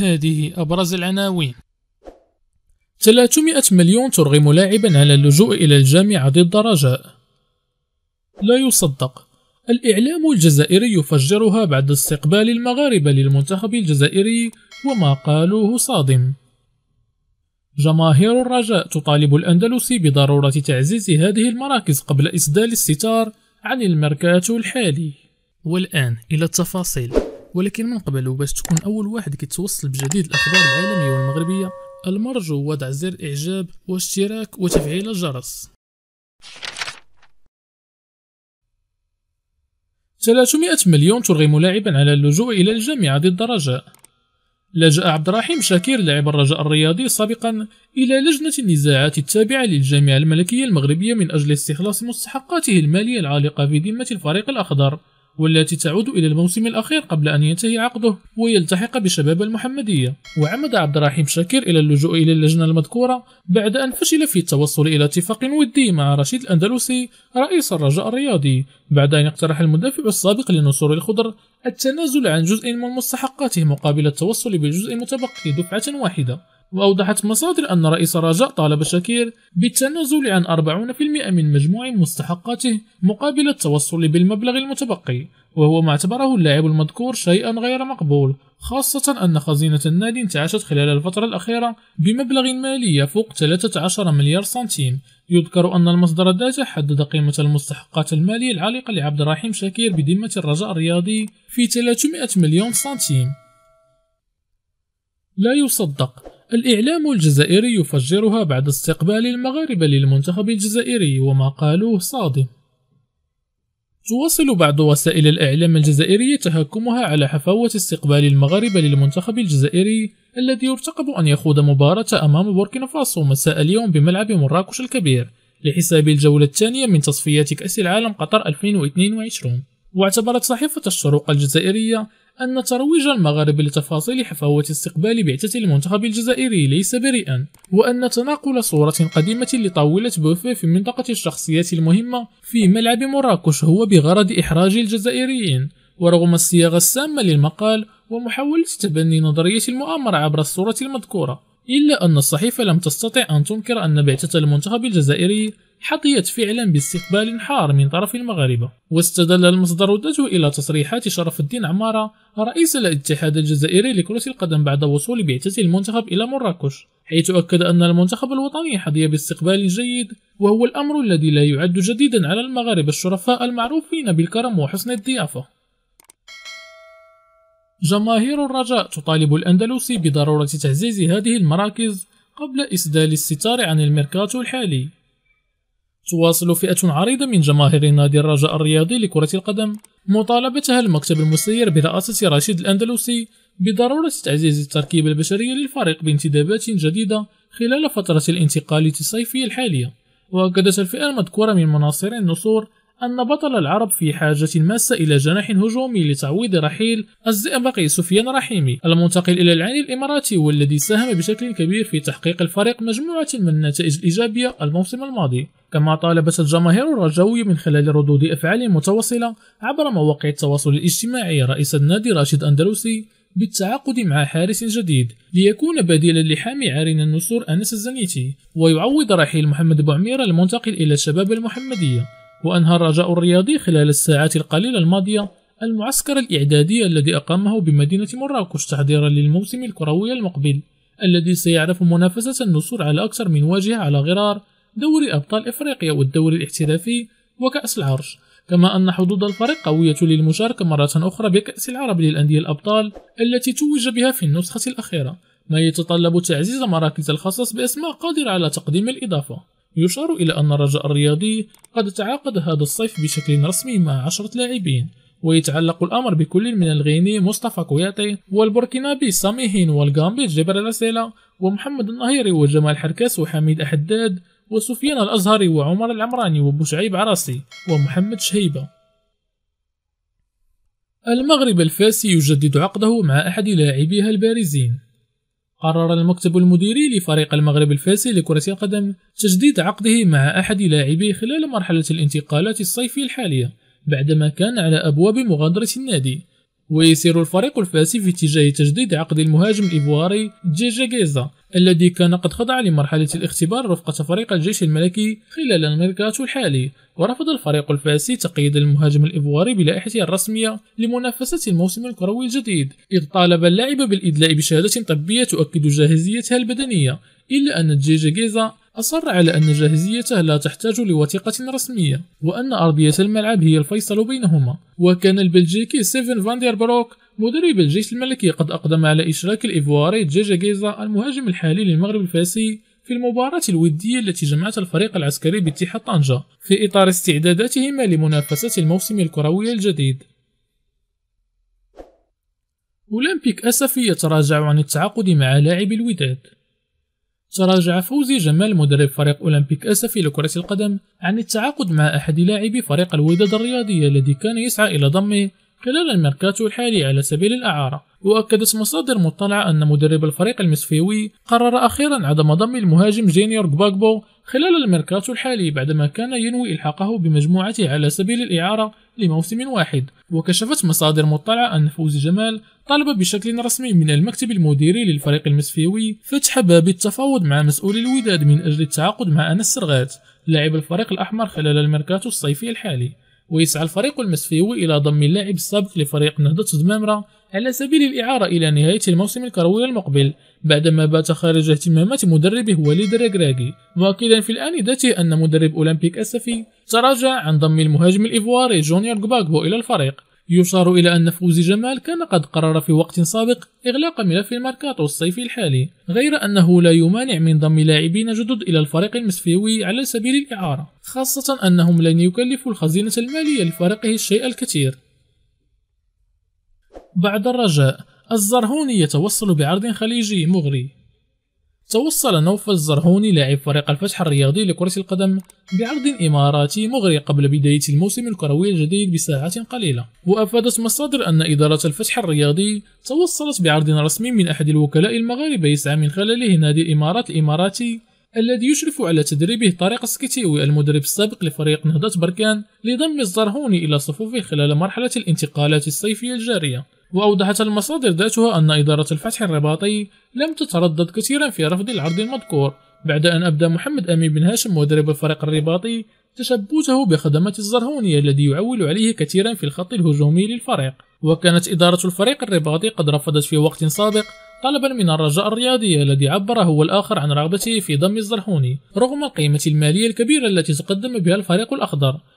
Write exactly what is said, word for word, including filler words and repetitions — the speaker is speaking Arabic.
هذه أبرز العناوين: ثلاثمائة مليون ترغم لاعبا على اللجوء إلى الجامعة ضد رجاء. لا يصدق، الإعلام الجزائري يفجرها بعد استقبال المغاربة للمنتخب الجزائري وما قالوه صادم. جماهير الرجاء تطالب الأندلسي بضرورة تعزيز هذه المراكز قبل إسدال الستار عن الميركاتو الحالي. والآن إلى التفاصيل، ولكن من قبل وباش تكون أول واحد كيتوصل بجديد الأخبار العالمية والمغربية، المرجو وضع زر إعجاب واشتراك وتفعيل الجرس. ثلاثمائة مليون ترغم لاعبا على اللجوء إلى الجامعة ضد رجاء. لجأ عبد الرحيم شاكير لاعب الرجاء الرياضي سابقا إلى لجنة النزاعات التابعة للجامعة الملكية المغربية من أجل استخلاص مستحقاته المالية العالقة في ذمة الفريق الأخضر، والتي تعود إلى الموسم الأخير قبل أن ينتهي عقده ويلتحق بشباب المحمدية. وعمد عبد الرحيم شاكير إلى اللجوء إلى اللجنة المذكورة بعد أن فشل في التوصل إلى اتفاق ودي مع رشيد الأندلسي رئيس الرجاء الرياضي، بعد أن اقترح المدافع السابق للنسور الخضر التنازل عن جزء من مستحقاته مقابل التوصل بالجزء المتبقي دفعة واحدة. وأوضحت مصادر أن رئيس الرجاء طالب شاكير بالتنازل عن أربعين بالمئة من مجموع مستحقاته مقابل التوصل بالمبلغ المتبقي، وهو ما اعتبره اللاعب المذكور شيئا غير مقبول، خاصة أن خزينة النادي انتعشت خلال الفترة الأخيرة بمبلغ مالي يفوق ثلاثة عشر مليار سنتيم. يذكر أن المصدر الداتع حدد قيمة المستحقات المالية العالقة لعبد الرحيم شاكير بذمة الرجاء الرياضي في ثلاثمائة مليون سنتيم. لا يصدق، الإعلام الجزائري يفجرها بعد استقبال المغاربة للمنتخب الجزائري وما قالوه صادم. تواصل بعض وسائل الإعلام الجزائرية تهكمها على حفاوة استقبال المغاربة للمنتخب الجزائري الذي يرتقب أن يخوض مباراة أمام بوركينا فاسو مساء اليوم بملعب مراكش الكبير لحساب الجولة الثانية من تصفيات كأس العالم قطر ألفين واثنين وعشرين. واعتبرت صحيفة الشروق الجزائرية أن ترويج المغاربة لتفاصيل حفاوة استقبال بعثة المنتخب الجزائري ليس بريئا، وأن تناقل صورة قديمة لطاولة بوفيه في منطقة الشخصيات المهمة في ملعب مراكش هو بغرض إحراج الجزائريين. ورغم الصياغة السامة للمقال ومحاولة تبني نظرية المؤامرة عبر الصورة المذكورة، إلا أن الصحيفة لم تستطع أن تنكر أن بعثة المنتخب الجزائري حظيت فعلا باستقبال حار من طرف المغاربة. واستدل المصدر ذاته إلى تصريحات شرف الدين عمارة رئيس الاتحاد الجزائري لكرة القدم بعد وصول بعثة المنتخب إلى مراكش، حيث أكد أن المنتخب الوطني حظي باستقبال جيد، وهو الأمر الذي لا يعد جديدا على المغاربة الشرفاء المعروفين بالكرم وحسن الضيافة. جماهير الرجاء تطالب الأندلسي بضرورة تعزيز هذه المراكز قبل إسدال الستار عن الميركاتو الحالي. تواصل فئة عريضة من جماهير نادي الرجاء الرياضي لكرة القدم مطالبتها المكتب المسير برئاسة رشيد الأندلسي بضرورة تعزيز التركيبة البشرية للفريق بانتدابات جديدة خلال فترة الانتقال الصيفية الحالية. وأكدت الفئة المذكورة من مناصري النصور أن بطل العرب في حاجة ماسة إلى جناح هجومي لتعويض رحيل الزئبقي سفيان رحيمي المنتقل إلى العين الإماراتي، والذي ساهم بشكل كبير في تحقيق الفريق مجموعة من النتائج الإيجابية الموسم الماضي. كما طالبت الجماهير الرجاوية من خلال ردود أفعال متواصلة عبر مواقع التواصل الاجتماعي رئيس النادي رشيد الأندلسي بالتعاقد مع حارس جديد ليكون بديلا لحامي عارين النسور أنس الزنيتي، ويعوض رحيل محمد بعمير المنتقل إلى الشباب المحمدية. وأنهى الرجاء الرياضي خلال الساعات القليلة الماضية المعسكر الإعدادي الذي أقامه بمدينة مراكش تحضيرا للموسم الكروي المقبل، الذي سيعرف منافسة النسور على أكثر من واجهة على غرار دوري أبطال إفريقيا والدوري الاحترافي وكأس العرش. كما أن حظوظ الفريق قوية للمشاركة مرة أخرى بكأس العرب للأندية الأبطال التي توج بها في النسخة الأخيرة، ما يتطلب تعزيز مراكز الخصص بأسماء قادرة على تقديم الإضافة. يشار إلى أن الرجاء الرياضي قد تعاقد هذا الصيف بشكل رسمي مع عشرة لاعبين، ويتعلق الأمر بكل من الغيني مصطفى كويطي والبوركينابي ساميهين والغامبي جبرالسيلة ومحمد النهيري وجمال حركاس وحميد أحداد وسفيان الأزهري وعمر العمراني وبوشعيب عراسي ومحمد شهيبة. المغرب الفاسي يجدد عقده مع أحد لاعبيها البارزين. قرر المكتب المديري لفريق المغرب الفاسي لكرة القدم تجديد عقده مع أحد لاعبيه خلال مرحلة الانتقالات الصيفية الحالية، بعدما كان على أبواب مغادرة النادي. ويسير الفريق الفاسي في اتجاه تجديد عقد المهاجم الإيفواري جيجا جيزا الذي كان قد خضع لمرحلة الاختبار رفقة فريق الجيش الملكي خلال الميركاتو الحالي. ورفض الفريق الفاسي تقييد المهاجم الإيفواري بلائحته الرسمية لمنافسة الموسم الكروي الجديد، إذ طالب اللاعب بالإدلاء بشهادة طبية تؤكد جاهزيتها البدنية، إلا أن جيجا جيزا أصر على أن جاهزيته لا تحتاج لوثيقة رسمية وأن أرضية الملعب هي الفيصل بينهما. وكان البلجيكي سيفين فانديربروك مدرب الجيش الملكي قد أقدم على إشراك الإيفواري جيجا جيزا المهاجم الحالي للمغرب الفاسي في المباراة الودية التي جمعت الفريق العسكري باتحاد طنجة في إطار استعداداتهما لمنافسة الموسم الكروي الجديد. أولمبيك أسفي يتراجع عن التعاقد مع لاعب الوداد. تراجع فوزي جمال مدرب فريق أولمبيك أسفي لكرة القدم عن التعاقد مع أحد لاعبي فريق الوداد الرياضية الذي كان يسعى إلى ضمه خلال الميركاتو الحالي على سبيل الإعارة. وأكدت مصادر مطلعة أن مدرب الفريق المصفيوي قرر أخيرا عدم ضم المهاجم جينيور غباغبو خلال الميركاتو الحالي بعدما كان ينوي إلحاقه بمجموعته على سبيل الإعارة لموسم واحد. وكشفت مصادر مطلعة أن فوزي جمال طلب بشكل رسمي من المكتب المديري للفريق المصفيوي فتح باب التفاوض مع مسؤول الوداد من أجل التعاقد مع أنس الرغات لاعب الفريق الأحمر خلال الميركاتو الصيفي الحالي. ويسعى الفريق المصفيوي إلى ضم اللاعب السابق لفريق نهضة الدمامرة على سبيل الإعارة إلى نهاية الموسم الكروي المقبل بعدما بات خارج اهتمامات مدربه وليد راجراجي، مؤكدا في الآن ذاته أن مدرب أولمبيك أسفي تراجع عن ضم المهاجم الإيفواري جونيور غباغبو إلى الفريق. يشار إلى أن فوزي جمال كان قد قرر في وقت سابق إغلاق ملف الماركاتو الصيفي الحالي، غير أنه لا يمانع من ضم لاعبين جدد إلى الفريق المصفيوي على سبيل الإعارة، خاصة أنهم لن يكلفوا الخزينة المالية لفريقه الشيء الكثير. بعد الرجاء، الزرهوني يتوصل بعرض خليجي مغري. توصل نوف الزرهوني لاعب فريق الفتح الرياضي لكرة القدم بعرض إماراتي مغري قبل بداية الموسم الكروي الجديد بساعات قليلة. وأفادت مصادر أن إدارة الفتح الرياضي توصلت بعرض رسمي من أحد الوكلاء المغاربة يسعى من خلاله نادي الإمارات الإماراتي الذي يشرف على تدريبه طارق سكتيوي المدرب السابق لفريق نهضة بركان لضم الزرهوني إلى صفوفه خلال مرحلة الانتقالات الصيفية الجارية. وأوضحت المصادر ذاتها أن إدارة الفتح الرباطي لم تتردد كثيرا في رفض العرض المذكور بعد أن أبدى محمد أمي بن هاشم مدرب الفريق الرباطي تشبثه بخدمات الزرهوني الذي يعول عليه كثيرا في الخط الهجومي للفريق. وكانت إدارة الفريق الرباطي قد رفضت في وقت سابق طلبا من الرجاء الرياضي الذي عبر هو الآخر عن رغبته في ضم الزرهوني رغم القيمة المالية الكبيرة التي تقدم بها الفريق الأخضر،